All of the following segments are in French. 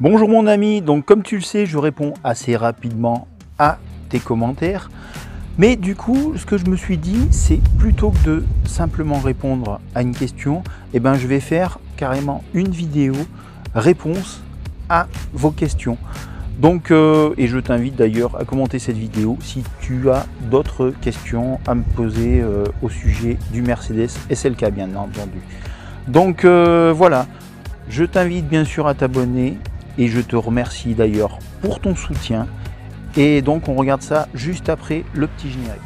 Bonjour mon ami, donc comme tu le sais, je réponds assez rapidement à tes commentaires. Mais du coup, ce que je me suis dit, c'est plutôt que de simplement répondre à une question, eh ben, je vais faire carrément une vidéo réponse à vos questions. Donc, et je t'invite d'ailleurs à commenter cette vidéo si tu as d'autres questions à me poser au sujet du Mercedes SLK, bien entendu. Donc voilà, je t'invite bien sûr à t'abonner et je te remercie d'ailleurs pour ton soutien. Et donc on regarde ça juste après le petit générique.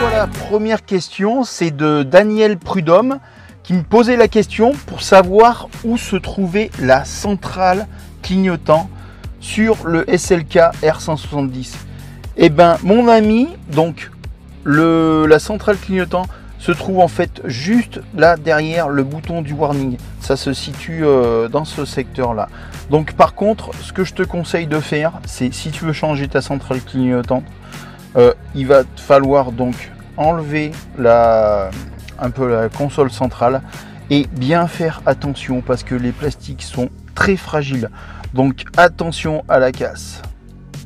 Voilà, première question, c'est de Daniel Prudhomme, qui me posait la question pour savoir où se trouvait la centrale clignotant sur le SLK R170. Eh bien, mon ami, donc la centrale clignotant se trouve en fait juste là derrière le bouton du warning. Ça se situe dans ce secteur-là. Donc, par contre, ce que je te conseille de faire, c'est si tu veux changer ta centrale clignotante, il va te falloir donc enlever la console centrale et bien faire attention parce que les plastiques sont très fragiles, donc attention à la casse.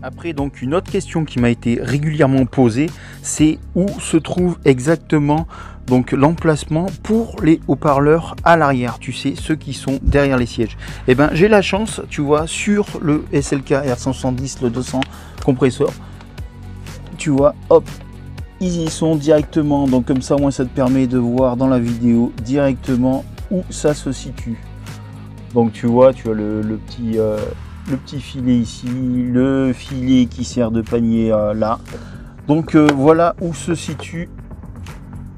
Après, donc une autre question qui m'a été régulièrement posée, c'est où se trouve exactement donc l'emplacement pour les haut-parleurs à l'arrière, tu sais, ceux qui sont derrière les sièges. Et ben j'ai la chance, tu vois, sur le SLK R170, le 200 compresseur, tu vois, hop, ils y sont directement, donc comme ça au moins ça te permet de voir dans la vidéo directement où ça se situe. Donc tu vois, tu as le petit filet ici, le filet qui sert de panier là. Donc voilà où se situe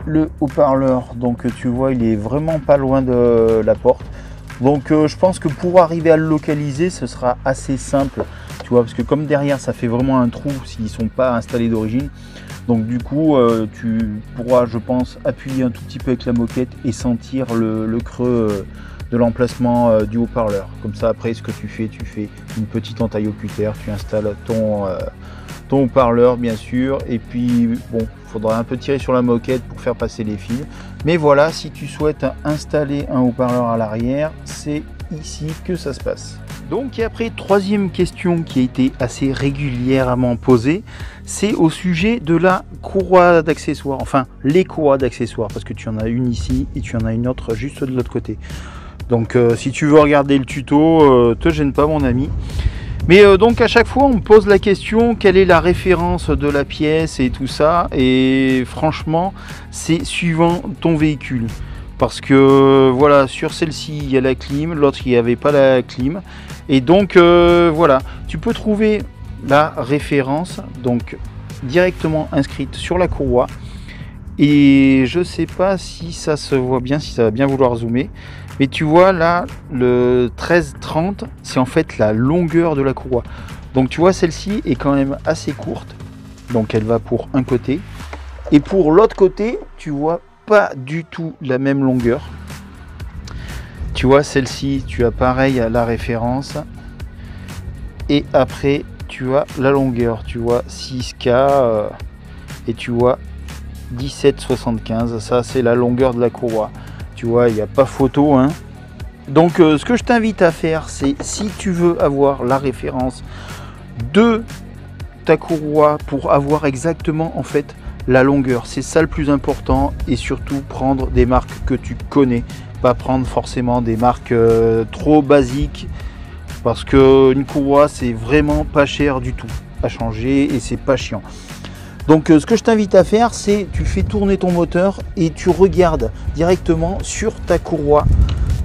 le haut-parleur. Donc tu vois, il est vraiment pas loin de la porte. Donc je pense que pour arriver à le localiser, ce sera assez simple, tu vois, parce que comme derrière ça fait vraiment un trou s'ils sont pas installés d'origine. Donc du coup, tu pourras, je pense, appuyer un tout petit peu avec la moquette et sentir le creux de l'emplacement du haut-parleur. Comme ça, après, ce que tu fais une petite entaille au cutter, tu installes ton haut-parleur, bien sûr. Et puis, bon, il faudra un peu tirer sur la moquette pour faire passer les fils. Mais voilà, si tu souhaites installer un haut-parleur à l'arrière, c'est ici que ça se passe. Donc, et après, troisième question qui a été assez régulièrement posée, c'est au sujet de la courroie d'accessoires, enfin les courroies d'accessoires, parce que tu en as une ici et tu en as une autre juste de l'autre côté. Donc, si tu veux regarder le tuto, te gêne pas, mon ami. Mais donc, à chaque fois, on me pose la question, quelle est la référence de la pièce et tout ça, et franchement, c'est suivant ton véhicule. Parce que voilà, sur celle-ci il y a la clim, l'autre il n'y avait pas la clim, et donc voilà, tu peux trouver la référence donc directement inscrite sur la courroie. Et je sais pas si ça se voit bien, si ça va bien vouloir zoomer, mais tu vois là le 1330, c'est en fait la longueur de la courroie. Donc tu vois, celle-ci est quand même assez courte, donc elle va pour un côté, et pour l'autre côté tu vois pas du tout la même longueur. Tu vois, celle-ci tu as pareil à la référence, et après tu as la longueur, tu vois 6K et tu vois 17,75, ça c'est la longueur de la courroie. Tu vois, il n'y a pas photo, hein. Donc ce que je t'invite à faire, c'est si tu veux avoir la référence de ta courroie pour avoir exactement en fait la longueur, c'est ça le plus important, et surtout prendre des marques que tu connais, pas prendre forcément des marques trop basiques, parce que une courroie c'est vraiment pas cher du tout à changer et c'est pas chiant. Donc ce que je t'invite à faire, c'est tu fais tourner ton moteur et tu regardes directement sur ta courroie.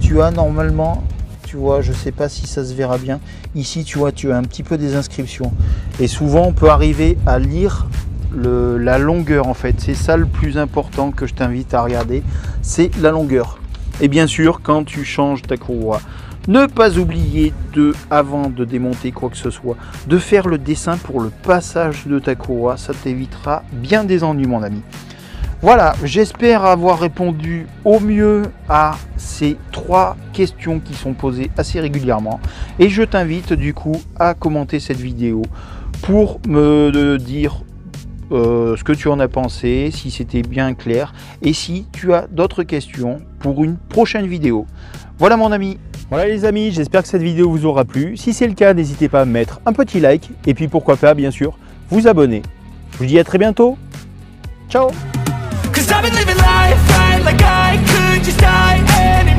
Tu as normalement, tu vois, je sais pas si ça se verra bien ici, tu vois, tu as un petit peu des inscriptions, et souvent on peut arriver à lire la longueur en fait. C'est ça le plus important que je t'invite à regarder, c'est la longueur. Et bien sûr, quand tu changes ta courroie, ne pas oublier avant de démonter quoi que ce soit, de faire le dessin pour le passage de ta courroie, ça t'évitera bien des ennuis, mon ami. Voilà, j'espère avoir répondu au mieux à ces trois questions qui sont posées assez régulièrement. Et je t'invite du coup à commenter cette vidéo pour me dire ce que tu en as pensé, si c'était bien clair et si tu as d'autres questions pour une prochaine vidéo. Voilà mon ami. Voilà les amis, j'espère que cette vidéo vous aura plu. Si c'est le cas, n'hésitez pas à mettre un petit like et puis pourquoi pas, bien sûr, vous abonner. Je vous dis à très bientôt. Ciao. I've been living life right like I could just die anymore.